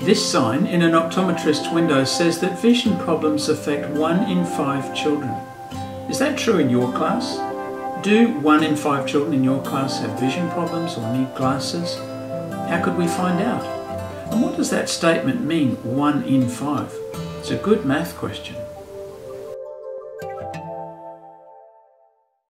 This sign in an optometrist's window says that vision problems affect 1 in 5 children. Is that true in your class? Do 1 in 5 children in your class have vision problems or need glasses? How could we find out? And what does that statement mean, 1 in 5? It's a good math question.